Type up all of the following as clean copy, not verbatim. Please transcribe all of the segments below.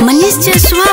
مانيش جسوار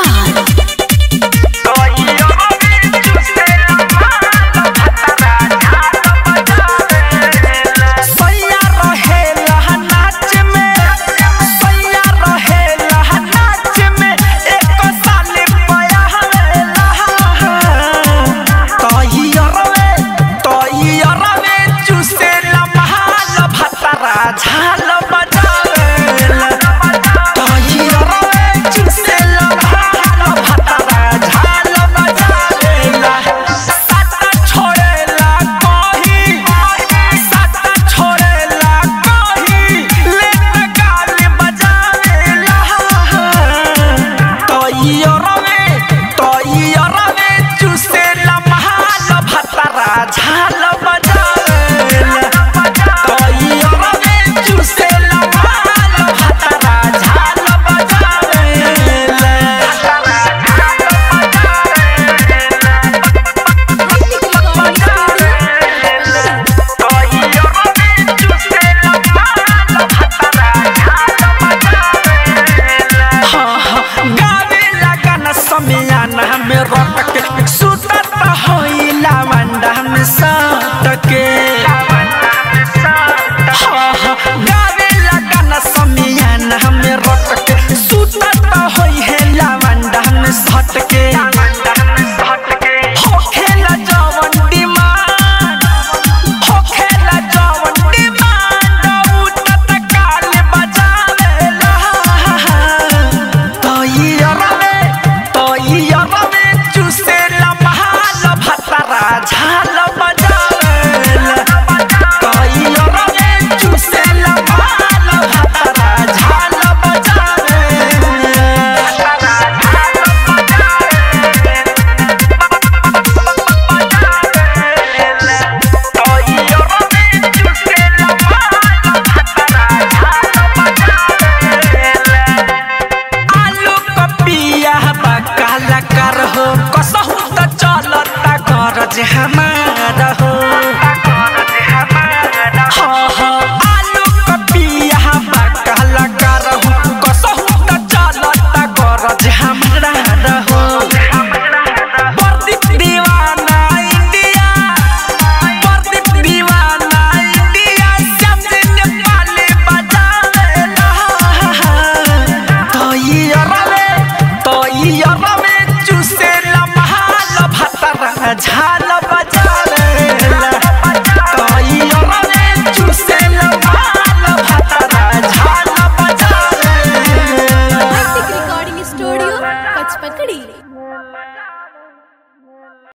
झाल